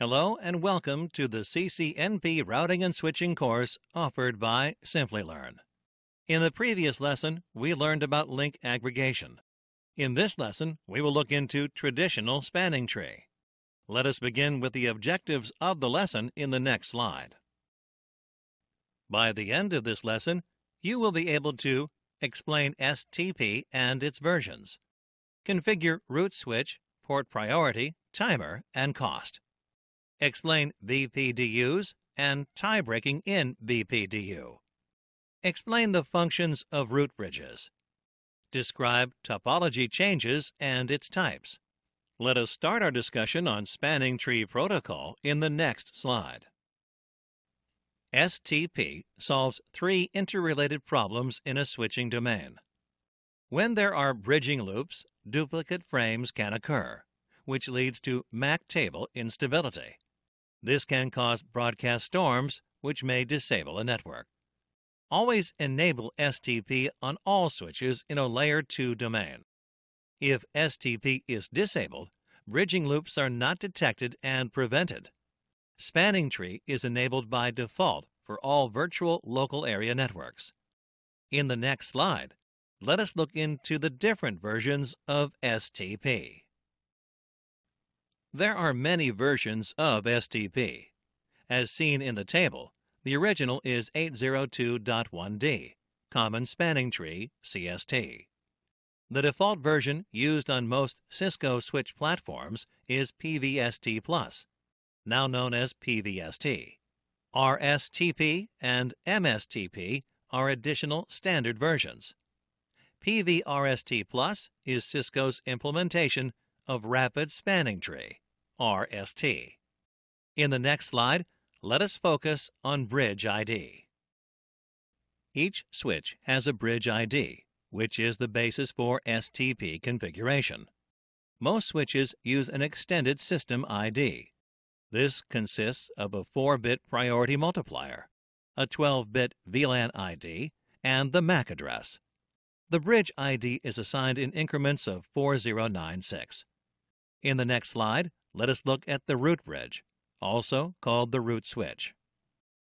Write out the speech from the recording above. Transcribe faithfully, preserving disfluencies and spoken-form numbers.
Hello and welcome to the C C N P Routing and Switching course offered by Simplilearn. In the previous lesson, we learned about link aggregation. In this lesson, we will look into traditional spanning tree. Let us begin with the objectives of the lesson in the next slide. By the end of this lesson, you will be able to explain S T P and its versions, configure route switch, port priority, timer, and cost. Explain B P D Us and tie-breaking in B P D U. Explain the functions of route bridges. Describe topology changes and its types. Let us start our discussion on spanning tree protocol in the next slide. S T P solves three interrelated problems in a switching domain. When there are bridging loops, duplicate frames can occur, which leads to M A C table instability. This can cause broadcast storms, which may disable a network. Always enable S T P on all switches in a Layer two domain. If S T P is disabled, bridging loops are not detected and prevented. Spanning tree is enabled by default for all virtual local area networks. In the next slide, let us look into the different versions of S T P. There are many versions of S T P. As seen in the table, the original is eight oh two dot one D, Common Spanning Tree, C S T. The default version used on most Cisco switch platforms is P V S T plus, now known as P V S T. R S T P and M S T P are additional standard versions. P V R S T plus is Cisco's implementation of Rapid Spanning Tree, R S T. In the next slide, let us focus on Bridge I D. Each switch has a Bridge I D, which is the basis for S T P configuration. Most switches use an extended system I D. This consists of a four bit priority multiplier, a twelve bit V LAN I D, and the M A C address. The Bridge I D is assigned in increments of four zero nine six. In the next slide, let us look at the route bridge, also called the route switch.